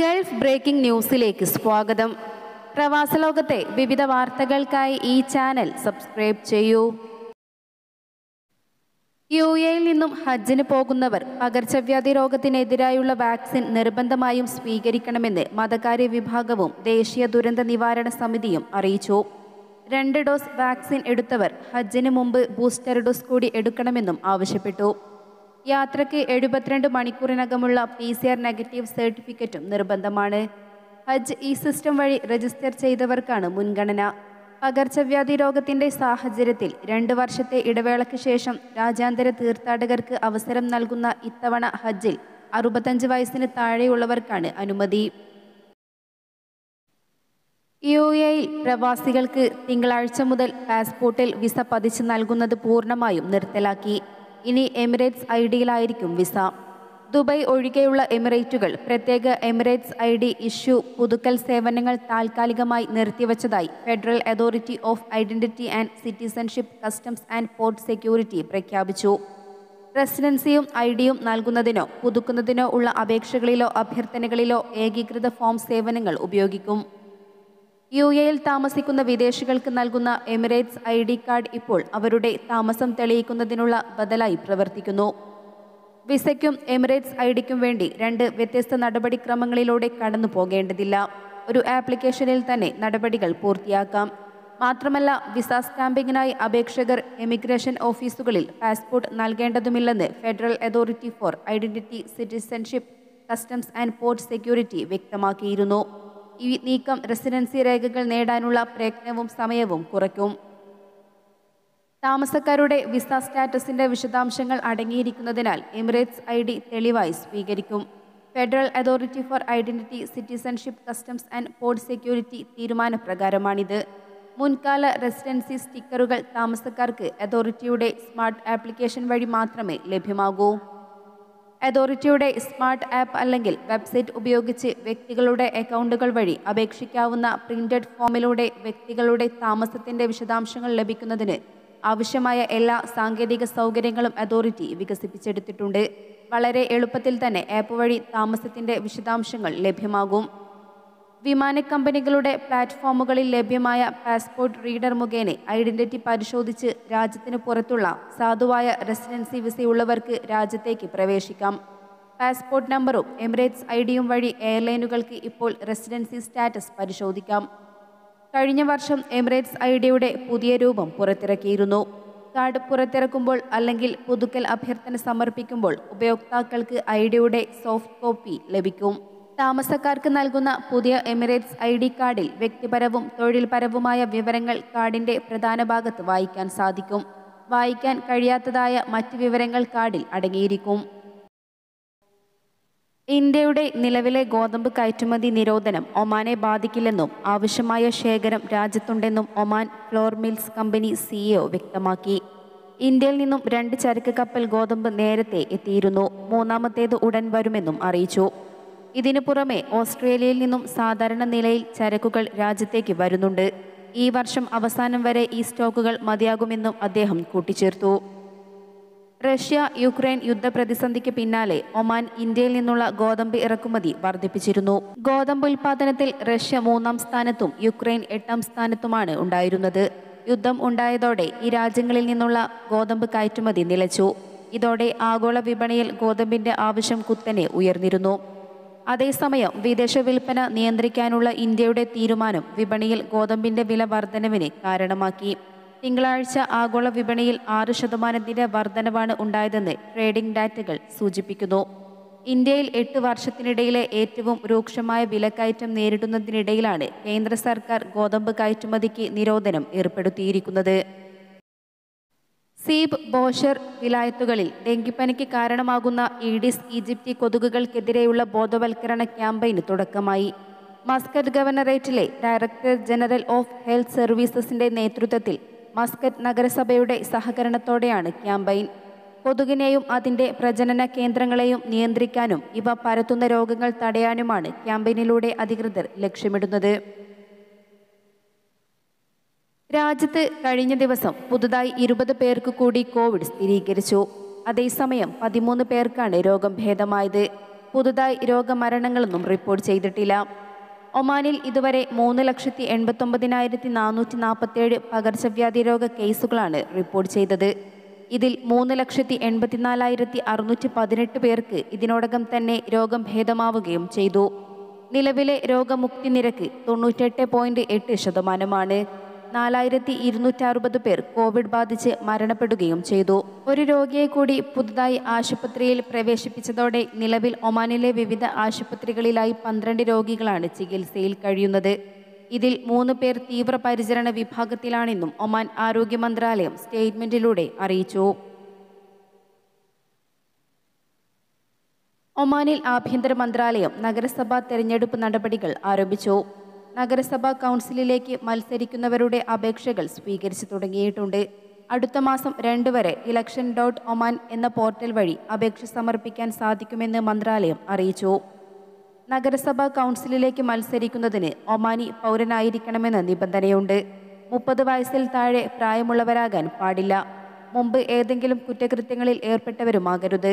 Gulf breaking ന്യൂസിലേക്ക് സ്വാഗതം. പ്രവാസലോകത്തെ വിവിധ വാർത്തകൾക്കായി ഈ ചാനൽ സബ്സ്ക്രൈബ് ചെയ്യൂ. യുഎഇയിൽ നിന്നും ഹജ്ജിന് പോകുന്നവർ പകർച്ചവ്യാധി രോഗത്തിനെതിരായുള്ള വാക്സിൻ നിർബന്ധമായും സ്വീകരിക്കണമെന്ന് മതകാര്യ വിഭാഗവും ദേശീയ ദുരന്ത നിവാരണ സമിതിയും അറിയിച്ചു. 2 ഡോസ് വാക്സിൻ എടുത്തവർ ഹജ്ജിന് മുമ്പ് ബൂസ്റ്റർ ഡോസ് കൂടി എടുക്കണമെന്നും ആവശ്യപ്പെട്ടു. യാത്രയ്ക്ക് 72 മണിക്കൂറിനകമുള്ള PCR നെഗറ്റീവ് സർട്ടിഫിക്കറ്റും നിർബന്ധമാണ്. ഹജ്ജ് ഈ സിസ്റ്റം വഴി രജിസ്റ്റർ ചെയ്തവർക്കാണ് മുൻഗണന. പകർച്ചവ്യാധി രോഗത്തിൻ്റെ സാഹചര്യത്തിൽ 2 വർഷത്തെ ഇടവേളയ്ക്ക് ശേഷം രാജ്യാന്തര തീർത്ഥാടകർക്ക് അവസരം നൽകുന്ന ഇത്തവണ ഹജ്ജിൽ 65 വയസ്സിന് താഴെയുള്ളവർക്കാണ് അനുമതി. യുഎഇയിൽ പ്രവാസികൾക്ക് തിങ്കളാഴ്ച മുതൽ പാസ്പോർട്ടിൽ വിസ പതിച്ച് നൽകുന്നത് പൂർണ്ണമായും നിർത്തലാക്കി. ഇനി എമിറേറ്റ്സ് ഐഡിയിലായിരിക്കും വിസ. ദുബായ് ഒഴികെയുള്ള എമിറേറ്റുകൾ പ്രത്യേക എമിറേറ്റ്സ് ID ഇഷ്യൂ പുതുക്കൽ സേവനങ്ങൾ താൽക്കാലികമായി നിർത്തിവച്ചതായി federal authority of identity and citizenship customs and port security പ്രഖ്യാപിച്ചു. റെസിഡൻസിയും ID യും നൽകുന്നതിനോ പുതുക്കുന്നതിനോ ഉള്ള അപേക്ഷകളിലോ അഭ്യർത്ഥനകളിലോ ഏകീകൃത ഫോം സേവനങ്ങൾ ഉപയോഗിക്കും. യുഎഇയിൽ താമസിക്കുന്ന വിദേശികൾക്ക് നൽകുന്ന എമിറേറ്റ്സ് ID കാർഡ് ഇപ്പോൾ അവരുടെ താമസം തെളിയിക്കുന്നതിനുള്ള ബദലായി പ്രവർത്തിക്കുന്നു. വിസയ്ക്കും എമിറേറ്റ്സ് ID ക്കും വേണ്ടി 2 വ്യത്യസ്ത നടപടിക്രമങ്ങളിലൂടെ കടന്നു പോകേണ്ടതില്ല. ഒരു ആപ്ലിക്കേഷനിൽ തന്നെ നടപടികൾ പൂർത്തിയാക്കാം. മാത്രമല്ല, വിസ സ്റ്റാമ്പിങ്ങിനായി അപേക്ഷകർ എമിഗ്രേഷൻ ഓഫീസുകളിൽ പാസ്പോർട്ട് നൽകേണ്ടതുമില്ലെന്ന് federal authority for identity citizenship customs and port security വ്യക്തമാക്കിയിരുന്നു. ഈ നീക്കം റെസിഡൻസി രേഖകൾ നേടാനുള്ള പ്രയത്നവും സമയവും കുറയ്ക്കും. താമസക്കാരുടെ വിസ സ്റ്റാറ്റസിൻ്റെ വിശദാംശങ്ങൾ അടങ്ങിയിരിക്കുന്നതിനാൽ എമിറേറ്റ്സ് ID തെളിവായി സ്വീകരിക്കും. Federal authority for identity citizenship customs and port security തീരുമാനപ്രകാരമാണിത്. മുൻകാല റെസിഡൻസി സ്റ്റിക്കറുകൾ താമസക്കാർക്ക് അതോറിറ്റിയുടെ സ്മാർട്ട് ആപ്ലിക്കേഷൻ വഴി മാത്രമേ ലഭ്യമാകൂ. അതോറിറ്റിയുടെ സ്മാർട്ട് ആപ്പ് അല്ലെങ്കിൽ വെബ്സൈറ്റ് ഉപയോഗിച്ച് വ്യക്തികളുടെ അക്കൗണ്ടുകൾ വഴി അപേക്ഷിക്കാവുന്ന പ്രിന്റഡ് ഫോമിലൂടെ വ്യക്തികളുടെ താമസത്തിൻ്റെ വിശദാംശങ്ങൾ ലഭിക്കുന്നതിന് ആവശ്യമായ എല്ലാ സാങ്കേതിക സൗകര്യങ്ങളും അതോറിറ്റി വികസിപ്പിച്ചെടുത്തിട്ടുണ്ട്. വളരെ എളുപ്പത്തിൽ തന്നെ ആപ്പ് വഴി താമസത്തിൻ്റെ വിശദാംശങ്ങൾ ലഭ്യമാകും. വിമാനക്കമ്പനികളുടെ പ്ലാറ്റ്ഫോമുകളിൽ ലഭ്യമായ പാസ്പോർട്ട് റീഡർ മുഖേന ഐഡന്റിറ്റി പരിശോധിച്ച് രാജ്യത്തിന് പുറത്തുള്ള സാധുവായ റെസിഡൻസി വിസയുള്ളവർക്ക് രാജ്യത്തേക്ക് പ്രവേശിക്കാം. പാസ്പോർട്ട് നമ്പറും എമിറേറ്റ്സ് ID യും വഴി എയർലൈനുകൾക്ക് ഇപ്പോൾ റെസിഡൻസി സ്റ്റാറ്റസ് പരിശോധിക്കാം. കഴിഞ്ഞ വർഷം എമിറേറ്റ്സ് ID യുടെ പുതിയ രൂപം പുറത്തിറക്കിയിരുന്നു. കാർഡ് പുറത്തിറക്കുമ്പോൾ അല്ലെങ്കിൽ പുതുക്കൽ അഭ്യർത്ഥന സമർപ്പിക്കുമ്പോൾ ഉപയോക്താക്കൾക്ക് ID യുടെ സോഫ്റ്റ് കോപ്പി ലഭിക്കും. താമസക്കാർക്ക് നൽകുന്ന പുതിയ എമിറേറ്റ്സ് ID കാർഡിൽ വ്യക്തിപരവും തൊഴിൽപരവുമായ വിവരങ്ങൾ കാർഡിൻ്റെ പ്രധാന ഭാഗത്ത് വായിക്കാൻ സാധിക്കും. വായിക്കാൻ കഴിയാത്തതായ മറ്റ് വിവരങ്ങൾ കാർഡിൽ അടങ്ങിയിരിക്കും. ഇന്ത്യയുടെ നിലവിലെ ഗോതമ്പ് കയറ്റുമതി നിരോധനം ഒമാനെ ബാധിക്കില്ലെന്നും ആവശ്യമായ ശേഖരം രാജ്യത്തുണ്ടെന്നും Oman floor mills company CEO വ്യക്തമാക്കി. ഇന്ത്യയിൽ നിന്നും 2 ചരക്ക് കപ്പൽ ഗോതമ്പ് നേരത്തെ എത്തിയിരുന്നു. 3-ാമത്തേത് ഉടൻ വരുമെന്നും അറിയിച്ചു. ഇതിനു പുറമെ ഓസ്ട്രേലിയയിൽ നിന്നും സാധാരണ നിലയിൽ ചരക്കുകൾ രാജ്യത്തേക്ക് വരുന്നുണ്ട്. ഈ വർഷം അവസാനം വരെ ഈ സ്റ്റോക്കുകൾ മതിയാകുമെന്നും അദ്ദേഹം കൂട്ടിച്ചേർത്തു. റഷ്യ യുക്രൈൻ യുദ്ധപ്രതിസന്ധിക്ക് പിന്നാലെ ഒമാൻ ഇന്ത്യയിൽ നിന്നുള്ള ഗോതമ്പ് ഇറക്കുമതി വർദ്ധിപ്പിച്ചിരുന്നു. ഗോതമ്പ് ഉൽപ്പാദനത്തിൽ റഷ്യ 3-ാം സ്ഥാനത്തും യുക്രൈൻ 8-ാം സ്ഥാനത്തുമാണ് ഉണ്ടായിരുന്നത്. യുദ്ധം ഉണ്ടായതോടെ ഈ രാജ്യങ്ങളിൽ നിന്നുള്ള ഗോതമ്പ് കയറ്റുമതി നിലച്ചു. ഇതോടെ ആഗോള വിപണിയിൽ ഗോതമ്പിൻ്റെ ആവശ്യം കുത്തനെ ഉയർന്നിരുന്നു. അതേസമയം വിദേശ വിൽപ്പന നിയന്ത്രിക്കാനുള്ള ഇന്ത്യയുടെ തീരുമാനം വിപണിയിൽ ഗോതമ്പിൻ്റെ വില വർധനവിന് കാരണമാക്കി. തിങ്കളാഴ്ച ആഗോള വിപണിയിൽ 6% വർധനവാണ് ഉണ്ടായതെന്ന് ട്രേഡിംഗ് ഡാറ്റകൾ സൂചിപ്പിക്കുന്നു. ഇന്ത്യയിൽ 8 വർഷത്തിനിടയിലെ ഏറ്റവും രൂക്ഷമായ വിലക്കയറ്റം നേരിടുന്നതിനിടയിലാണ് കേന്ദ്ര സർക്കാർ ഗോതമ്പ് കയറ്റുമതിക്ക് നിരോധനം ഏർപ്പെടുത്തിയിരിക്കുന്നത്. സീബ് ബോഷർ വിലായത്തുകളിൽ ഡെങ്കിപ്പനിക്ക് കാരണമാകുന്ന ഈഡിസ് ഈജിപ്തി കൊതുകുകൾക്കെതിരെയുള്ള ബോധവൽക്കരണ ക്യാമ്പയിന് തുടക്കമായി. മസ്കറ്റ് ഗവർണറേറ്റിലെ ഡയറക്ടർ ജനറൽ ഓഫ് ഹെൽത്ത് സർവീസസിൻ്റെ നേതൃത്വത്തിൽ മസ്കറ്റ് നഗരസഭയുടെ സഹകരണത്തോടെയാണ് ക്യാമ്പയിൻ. കൊതുകിനെയും അതിൻ്റെ പ്രജനന കേന്ദ്രങ്ങളെയും നിയന്ത്രിക്കാനും ഇവ പരത്തുന്ന രോഗങ്ങൾ തടയാനുമാണ് ക്യാമ്പയിനിലൂടെ അധികൃതർ ലക്ഷ്യമിടുന്നത്. രാജ്യത്ത് കഴിഞ്ഞ ദിവസം പുതുതായി 20 പേർക്ക് കൂടി കോവിഡ് സ്ഥിരീകരിച്ചു. അതേസമയം 13 പേർക്കാണ് രോഗം ഭേദമായത്. പുതുതായി രോഗമരണങ്ങളൊന്നും റിപ്പോർട്ട് ചെയ്തിട്ടില്ല. ഒമാനിൽ ഇതുവരെ 3,89,447 പകർച്ചവ്യാധി രോഗ കേസുകളാണ് റിപ്പോർട്ട് ചെയ്തത്. ഇതിൽ 3,84,618 പേർക്ക് ഇതിനോടകം തന്നെ രോഗം ഭേദമാവുകയും ചെയ്തു. നിലവിലെ രോഗമുക്തി നിരക്ക് 98.8%. 4,260 പേർ കോവിഡ് ബാധിച്ച് മരണപ്പെടുകയും ചെയ്തു. ഒരു രോഗിയെ കൂടി പുതുതായി ആശുപത്രിയിൽ പ്രവേശിപ്പിച്ചതോടെ നിലവിൽ ഒമാനിലെ വിവിധ ആശുപത്രികളിലായി 12 രോഗികളാണ് ചികിത്സയിൽ കഴിയുന്നത്. ഇതിൽ 3 പേർ തീവ്രപരിചരണ വിഭാഗത്തിലാണെന്നും ഒമാൻ ആരോഗ്യ മന്ത്രാലയം സ്റ്റേറ്റ്മെന്റിലൂടെ അറിയിച്ചു. ഒമാനിൽ ആഭ്യന്തര മന്ത്രാലയം നഗരസഭാ തെരഞ്ഞെടുപ്പ് നടപടികൾ ആരംഭിച്ചു. നഗരസഭാ കൗൺസിലിലേക്ക് മത്സരിക്കുന്നവരുടെ അപേക്ഷകൾ സ്വീകരിച്ചു തുടങ്ങിയിട്ടുണ്ട്. അടുത്ത മാസം 2 വരെ election.oman എന്ന പോർട്ടൽ വഴി അപേക്ഷ സമർപ്പിക്കാൻ സാധിക്കുമെന്ന് മന്ത്രാലയം അറിയിച്ചു. നഗരസഭാ കൗൺസിലിലേക്ക് മത്സരിക്കുന്നതിന് ഒമാനി പൗരനായിരിക്കണമെന്ന നിബന്ധനയുണ്ട്. 30 വയസ്സിൽ താഴെ പ്രായമുള്ളവരാകാൻ പാടില്ല. മുമ്പ് ഏതെങ്കിലും കുറ്റകൃത്യങ്ങളിൽ ഏർപ്പെട്ടവരുമാകരുത്.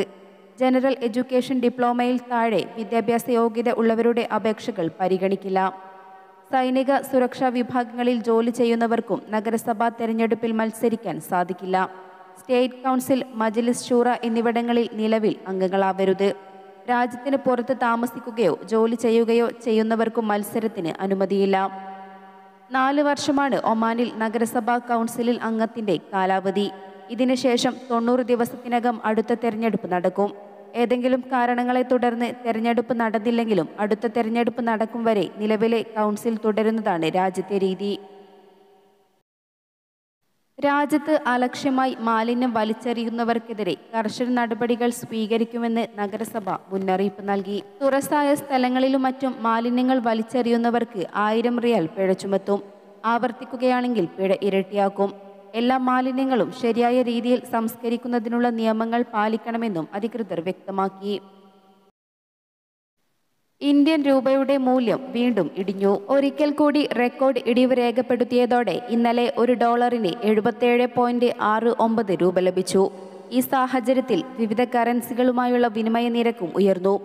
ജനറൽ എഡ്യൂക്കേഷൻ ഡിപ്ലോമയിൽ താഴെ വിദ്യാഭ്യാസ യോഗ്യത ഉള്ളവരുടെ അപേക്ഷകൾ പരിഗണിക്കില്ല. സൈനിക സുരക്ഷാ വിഭാഗങ്ങളിൽ ജോലി ചെയ്യുന്നവർക്കും നഗരസഭാ തെരഞ്ഞെടുപ്പിൽ മത്സരിക്കാൻ സാധിക്കില്ല. സ്റ്റേറ്റ് കൗൺസിൽ, മജ്ലിസ് ശൂറ എന്നിവിടങ്ങളിൽ നിലവിൽ അംഗങ്ങളാവരുത്. രാജ്യത്തിന് പുറത്ത് താമസിക്കുകയോ ജോലി ചെയ്യുകയോ ചെയ്യുന്നവർക്കും മത്സരത്തിന് അനുമതിയില്ല. 4 വർഷമാണ് ഒമാനിൽ നഗരസഭാ കൗൺസിലിൽ അംഗത്തിൻ്റെ കാലാവധി. ഇതിനുശേഷം 90 ദിവസത്തിനകം അടുത്ത തെരഞ്ഞെടുപ്പ് നടക്കും. ഏതെങ്കിലും കാരണങ്ങളെ തുടർന്ന് തെരഞ്ഞെടുപ്പ് നടന്നില്ലെങ്കിലും അടുത്ത തെരഞ്ഞെടുപ്പ് നടക്കും വരെ നിലവിലെ കൗൺസിൽ തുടരുന്നതാണ് രാജ്യത്തെ രീതി. രാജ്യത്ത് അലക്ഷ്യമായി മാലിന്യം വലിച്ചെറിയുന്നവർക്കെതിരെ കർശന നടപടികൾ സ്വീകരിക്കുമെന്ന് നഗരസഭ മുന്നറിയിപ്പ് നൽകി. തുറസായ സ്ഥലങ്ങളിലും മറ്റും മാലിന്യങ്ങൾ വലിച്ചെറിയുന്നവർക്ക് ₹1000 പിഴ ചുമത്തും. ആവർത്തിക്കുകയാണെങ്കിൽ പിഴ ഇരട്ടിയാക്കും. എല്ലാ മാലിന്യങ്ങളും ശരിയായ രീതിയിൽ സംസ്കരിക്കുന്നതിനുള്ള നിയമങ്ങൾ പാലിക്കണമെന്നും അധികൃതർ വ്യക്തമാക്കി. ഇന്ത്യൻ രൂപയുടെ മൂല്യം വീണ്ടും ഇടിഞ്ഞു. ഒരിക്കൽ കൂടി റെക്കോർഡ് ഇടിവ് രേഖപ്പെടുത്തിയതോടെ ഇന്നലെ $1 $77.69 ലഭിച്ചു. ഈ സാഹചര്യത്തിൽ വിവിധ കറൻസികളുമായുള്ള വിനിമയ നിരക്കും ഉയർന്നു.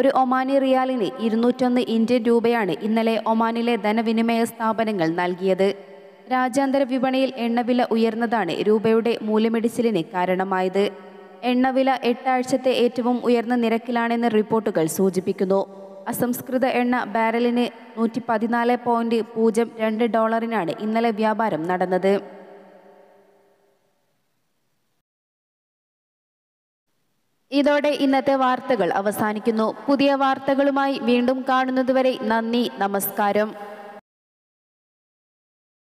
ഒരു ഒമാനി റിയാലിന് $201 ഇന്നലെ ഒമാനിലെ ധനവിനിമയ സ്ഥാപനങ്ങൾ നൽകിയത്. രാജ്യാന്തര വിപണിയിൽ എണ്ണവില ഉയർന്നതാണ് രൂപയുടെ മൂല്യമിടിച്ചിലിന് കാരണമായത്. എണ്ണവില 8 ആഴ്ചത്തെ ഏറ്റവും ഉയർന്ന നിരക്കിലാണെന്ന് റിപ്പോർട്ടുകൾ സൂചിപ്പിക്കുന്നു. അസംസ്കൃത എണ്ണ ബാരലിന് $114.02 ഇന്നലെ വ്യാപാരം നടന്നത്. ഇതോടെ ഇന്നത്തെ വാർത്തകൾ അവസാനിക്കുന്നു. പുതിയ വാർത്തകളുമായി വീണ്ടും കാണുന്നതുവരെ നന്ദി, നമസ്കാരം.